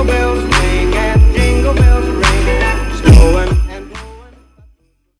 Jingle bells.